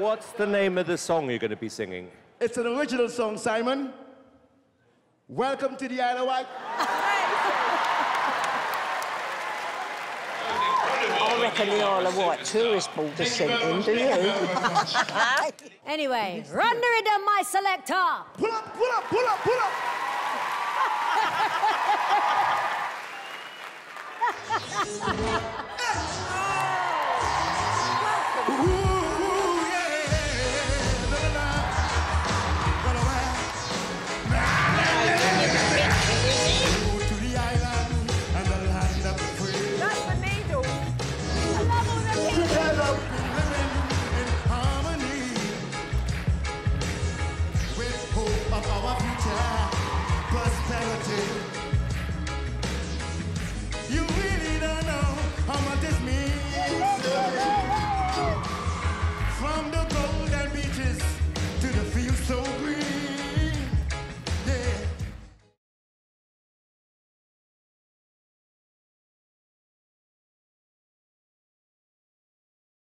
What's the name of the song you're going to be singing? It's an original song, Simon. Welcome to the Isle of Wight. I reckon the Isle of Wight tourist board is sent in, do you? Anyway, run the rhythm, my selector. Pull up, pull up, pull up, pull up. From the golden beaches to the fields so